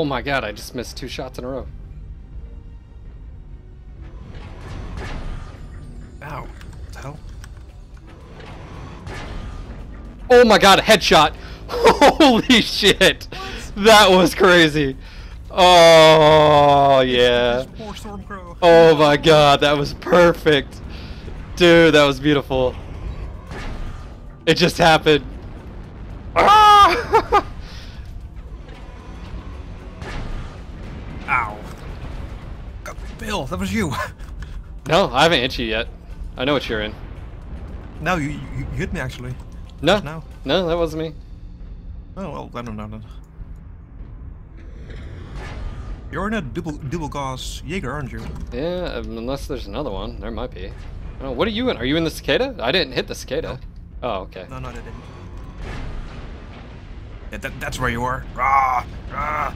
Oh my god, I just missed two shots in a row. Ow. What the hell? Oh my god, a headshot! Holy shit! What? That was crazy! Oh, yeah. Poor Stormcrow. Oh my god, that was perfect. Dude, that was beautiful. It just happened. Ah! Ow. Bill, that was you. No, I haven't hit you yet. I know what you're in. No, you hit me actually. No. No. No, that wasn't me. Oh, well, I don't know. You're in a double Gauss Jaeger, aren't you? Yeah, unless there's another one. There might be. Oh, what are you in? Are you in the Cicada? I didn't hit the Cicada. No. Oh, okay. No, I didn't. Yeah, that's where you are. Rah! Rah!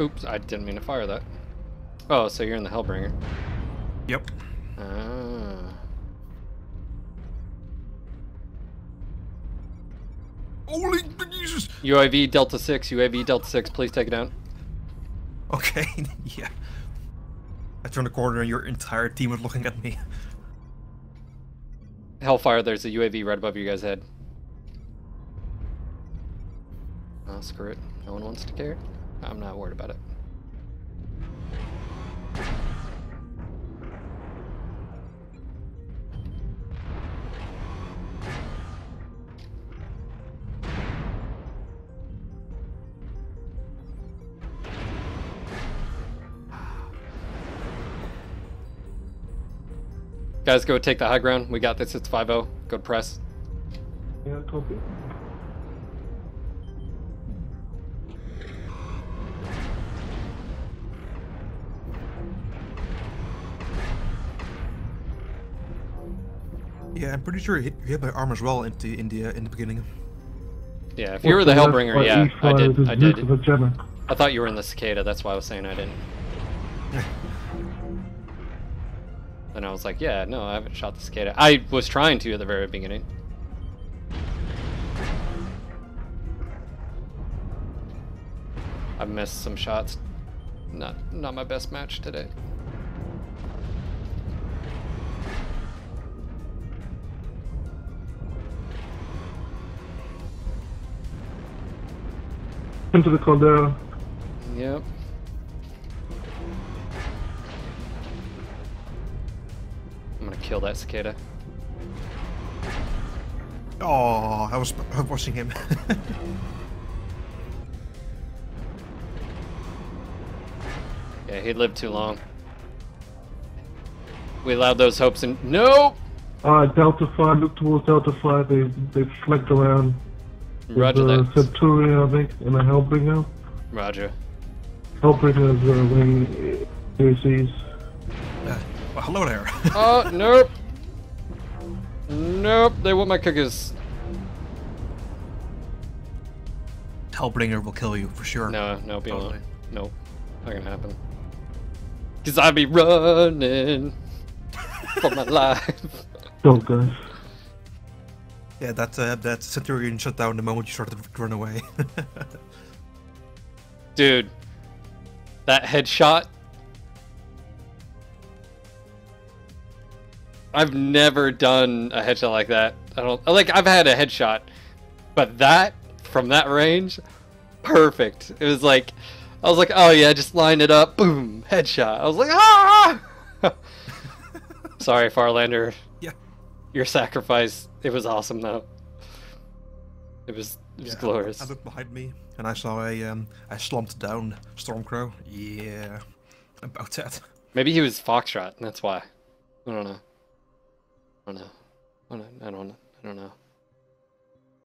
Oops, I didn't mean to fire that. Oh, so you're in the Hellbringer. Yep. Ah. Holy Jesus! UAV Delta 6, UAV Delta 6, please take it down. Okay, yeah. I turned the corner and your entire team was looking at me. Hellfire, there's a UAV right above you guys' head. Oh, screw it. No one wants to care. I'm not worried about it. Guys, go take the high ground. We got this. It's 5-0. Go to press. Yeah, copy. Yeah, I'm pretty sure you hit my arm as well in the beginning. Yeah, if you were the Hellbringer, yeah, I did. I thought you were in the Cicada. That's why I was saying I didn't. And I was like, yeah, no, I haven't shot the Cicada. I was trying to at the very beginning. I missed some shots. Not my best match today. Into the Caldera. Yep. I'm gonna kill that Cicada. Oh, I was watching him. Yeah, he lived too long. We allowed those hopes and nope. Delta 5, look towards Delta 5. They flagged around. Roger that. Centurion, I think, and a Hellbringer. Roger. Hellbringer is wing UCs. Well, hello there. Oh, nope. Nope, they want my cookies. Hellbringer will kill you, for sure. No, be totally. Alone. Nope, not gonna happen. Cause I be running for my life. Don't, guys. Yeah, that Centurion shut down the moment you started to run away. Dude, that headshot. I've never done a headshot like that. I've had a headshot, but that from that range, perfect. It was like, I was like, oh yeah, just line it up, boom, headshot. I was like, ah! Sorry, Farlander. Yeah. Your sacrifice. It was awesome though. It was glorious. I looked behind me and I saw I slumped down Stormcrow. Yeah, about that. Maybe he was Foxtrot, and that's why. I don't know. I don't know. I don't know.